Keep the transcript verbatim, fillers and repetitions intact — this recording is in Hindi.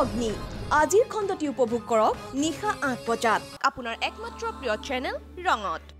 अग्नि आजिर खंडटी उपभोग करक निशा आठ बजात आपुनार एकमात्र प्रिय चैनल रंगत।